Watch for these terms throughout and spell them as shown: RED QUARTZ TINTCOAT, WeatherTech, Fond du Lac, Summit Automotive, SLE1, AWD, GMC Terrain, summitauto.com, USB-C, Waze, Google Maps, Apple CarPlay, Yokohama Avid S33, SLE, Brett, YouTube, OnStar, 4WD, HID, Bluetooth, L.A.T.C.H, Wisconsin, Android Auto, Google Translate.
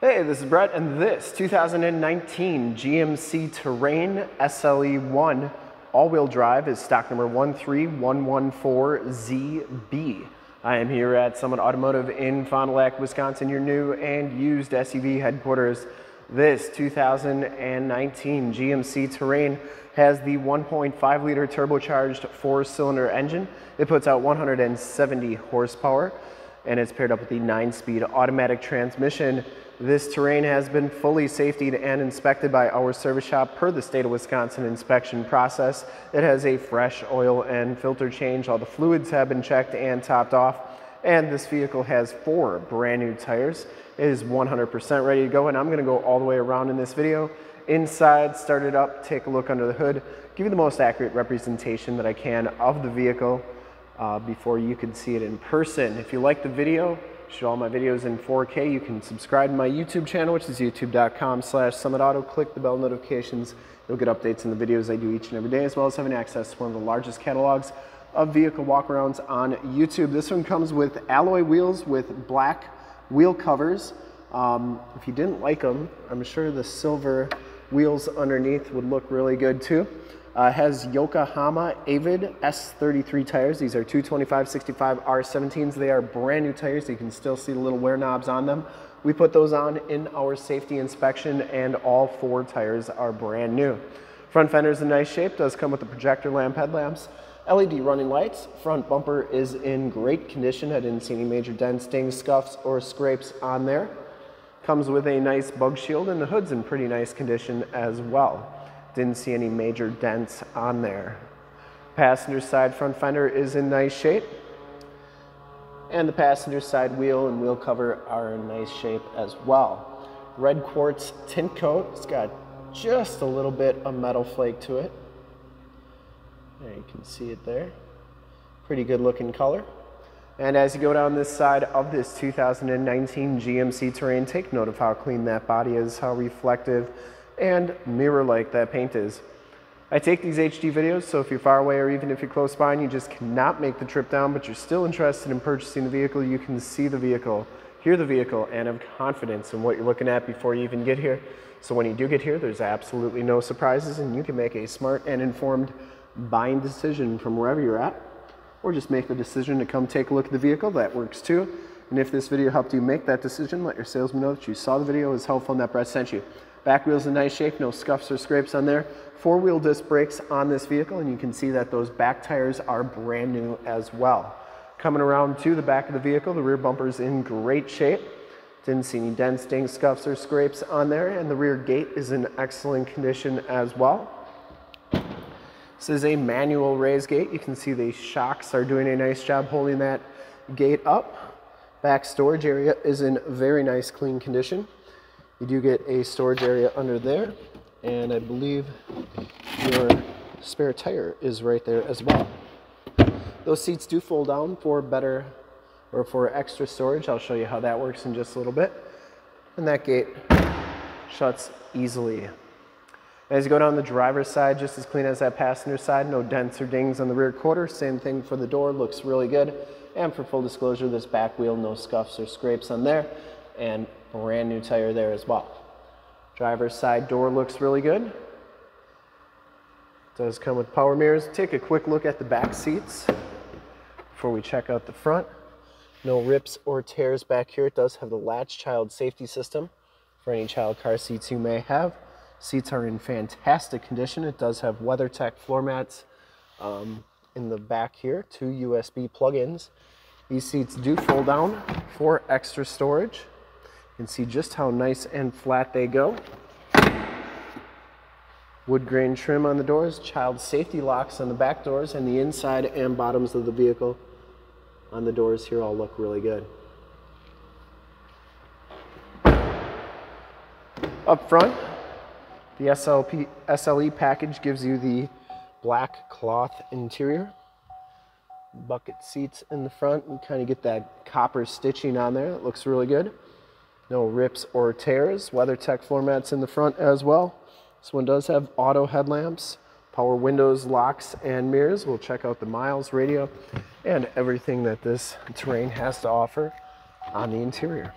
Hey, this is Brett, and this 2019 GMC Terrain SLE1 all-wheel drive is stock number 13114ZB. I am here at Summit Automotive in Fond du Lac, Wisconsin, your new and used SUV headquarters. This 2019 GMC Terrain has the 1.5-liter turbocharged four-cylinder engine. It puts out 170 horsepower, and it's paired up with the 9-speed automatic transmission. This Terrain has been fully safetied and inspected by our service shop per the state of Wisconsin inspection process. It has a fresh oil and filter change. All the fluids have been checked and topped off. And this vehicle has 4 brand new tires. It is 100% ready to go, and I'm gonna go all the way around in this video. Inside, start it up, take a look under the hood, give you the most accurate representation that I can of the vehicle before you can see it in person. If you like the video, shoot all my videos in 4K. You can subscribe to my YouTube channel, which is youtube.com/summitauto. Click the bell notifications. You'll get updates on the videos I do each and every day, as well as having access to one of the largest catalogs of vehicle walkarounds on YouTube. This one comes with alloy wheels with black wheel covers. If you didn't like them, I'm sure the silver wheels underneath would look really good too. Has Yokohama Avid S33 tires. These are 225/65 R17s. They are brand new tires. You can still see the little wear knobs on them. We put those on in our safety inspection, and all 4 tires are brand new. Front fender is in nice shape. Does come with the projector lamp headlamps, LED running lights. Front bumper is in great condition. I didn't see any major dents, dings, scuffs, or scrapes on there. Comes with a nice bug shield, and the hood's in pretty nice condition as well. Didn't see any major dents on there. Passenger side front fender is in nice shape, and the passenger side wheel and wheel cover are in nice shape as well. Red quartz tint coat. It's got just a little bit of metal flake to it. There, you can see it there. Pretty good looking color. And as you go down this side of this 2019 GMC Terrain, take note of how clean that body is, how reflective and mirror-like that paint is. I take these HD videos, so if you're far away or even if you're close by and you just cannot make the trip down, but you're still interested in purchasing the vehicle, you can see the vehicle, hear the vehicle, and have confidence in what you're looking at before you even get here. So when you do get here, there's absolutely no surprises, and you can make a smart and informed buying decision from wherever you're at, or just make the decision to come take a look at the vehicle. That works too. And if this video helped you make that decision, let your salesman know that you saw the video, is helpful, and that Brett sent you. Back wheel's in nice shape, no scuffs or scrapes on there. 4-wheel disc brakes on this vehicle, and you can see that those back tires are brand new as well. Coming around to the back of the vehicle, the rear bumper's in great shape. Didn't see any dents, dings, scuffs, or scrapes on there, and the rear gate is in excellent condition as well. This is a manual raise gate. You can see the shocks are doing a nice job holding that gate up. Back storage area is in very nice, clean condition. You do get a storage area under there, and I believe your spare tire is right there as well. Those seats do fold down for better or for extra storage. I'll show you how that works in just a little bit. And that gate shuts easily. As you go down the driver's side, just as clean as that passenger side, no dents or dings on the rear quarter. Same thing for the door, looks really good. And for full disclosure, this back wheel, no scuffs or scrapes on there, and brand new tire there as well. Driver's side door looks really good. Does come with power mirrors. Take a quick look at the back seats before we check out the front. No rips or tears back here. It does have the Latch child safety system for any child car seats you may have. Seats are in fantastic condition. It does have WeatherTech floor mats in the back here, 2 USB plug-ins. These seats do fold down for extra storage. You can see just how nice and flat they go. Wood grain trim on the doors, child safety locks on the back doors, and the inside and bottoms of the vehicle on the doors here all look really good. Up front, the SLE package gives you the black cloth interior, bucket seats in the front, and kind of get that copper stitching on there. It looks really good. No rips or tears. WeatherTech floor mats in the front as well. This one does have auto headlamps, power windows, locks, and mirrors. We'll check out the miles, radio, and everything that this Terrain has to offer on the interior.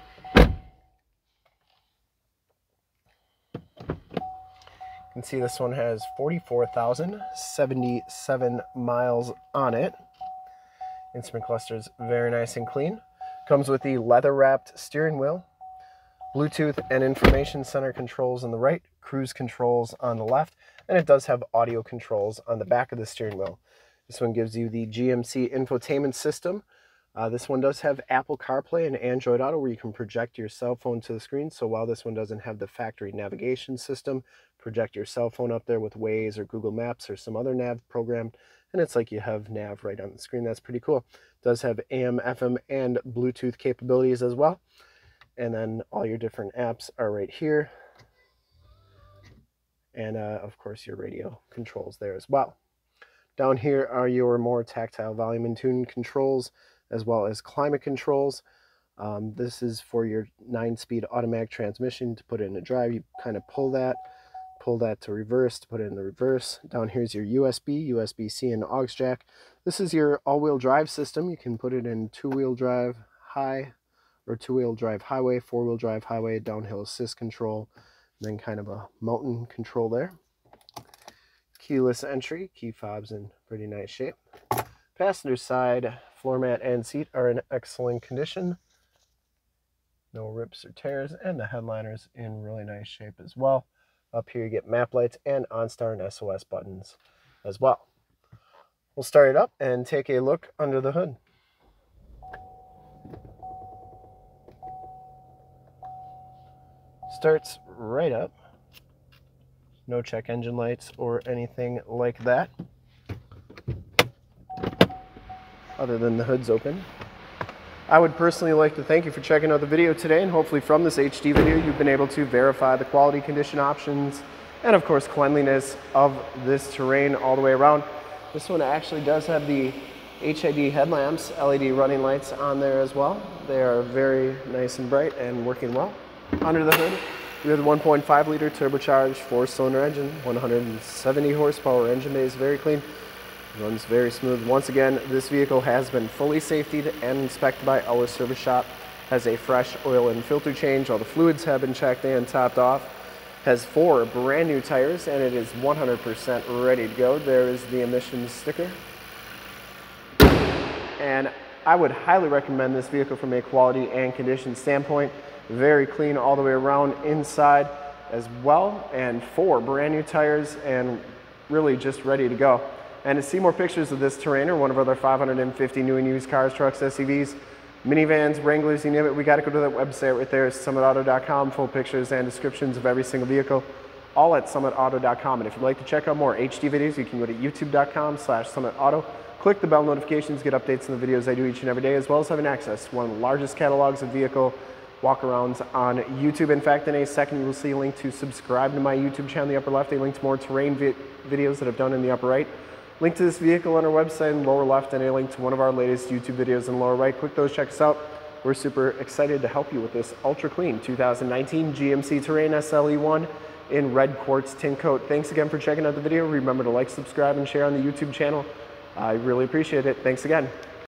You can see this one has 44,077 miles on it. Instrument cluster's very nice and clean. Comes with the leather-wrapped steering wheel, Bluetooth and information center controls on the right, cruise controls on the left, and it does have audio controls on the back of the steering wheel. This one gives you the GMC infotainment system. This one does have Apple CarPlay and Android Auto, where you can project your cell phone to the screen. So while this one doesn't have the factory navigation system, project your cell phone up there with Waze or Google Maps or some other nav program, and it's like you have nav right on the screen. That's pretty cool. It does have AM, FM, and Bluetooth capabilities as well. And then all your different apps are right here. And of course, your radio controls there as well. Down here are your more tactile volume and tune controls, as well as climate controls. This is for your 9-speed automatic transmission. To put it in a drive, you kind of pull that to reverse, to put it in the reverse. Down here's your USB-C and aux jack. This is your all-wheel drive system. You can put it in two-wheel drive high or two-wheel drive highway, four-wheel drive highway, downhill assist control, and then kind of a mountain control there. Keyless entry, key fob's in pretty nice shape. Passenger side floor mat and seat are in excellent condition. No rips or tears, and the headliner's in really nice shape as well. Up here you get map lights and OnStar and SOS buttons as well. We'll start it up and take a look under the hood. Starts right up. No check engine lights or anything like that, other than the hood's open. I would personally like to thank you for checking out the video today, and hopefully from this HD video you've been able to verify the quality, condition options, and of course cleanliness of this terrain all the way around. This one actually does have the HID headlamps, LED running lights on there as well. They are very nice and bright and working well. Under the hood, we have the 1.5 liter turbocharged 4-cylinder engine, 170 horsepower. Engine bay is very clean. Runs very smooth. Once again, this vehicle has been fully safetied and inspected by our service shop. Has a fresh oil and filter change. All the fluids have been checked and topped off. Has 4 brand new tires, and it is 100% ready to go. There is the emissions sticker. And I would highly recommend this vehicle from a quality and condition standpoint. Very clean all the way around, inside as well, and 4 brand new tires and really just ready to go. And to see more pictures of this terrain or one of our other 550 new and used cars, trucks, SUVs, minivans, Wranglers, you name it, we got to go to that website right there, summitauto.com, full pictures and descriptions of every single vehicle, all at summitauto.com. And if you'd like to check out more HD videos, you can go to youtube.com/summitauto. Click the bell notifications, get updates on the videos I do each and every day, as well as having access to one of the largest catalogs of vehicle walk-arounds on YouTube. In fact, in a second, you will see a link to subscribe to my YouTube channel in the upper left, a link to more terrain videos that I've done in the upper right. Link to this vehicle on our website in the lower left, and a link to one of our latest YouTube videos in the lower right. Click those, check us out. We're super excited to help you with this ultra clean 2019 GMC Terrain SLE1 in red quartz tin coat. Thanks again for checking out the video. Remember to like, subscribe, and share on the YouTube channel. I really appreciate it. Thanks again.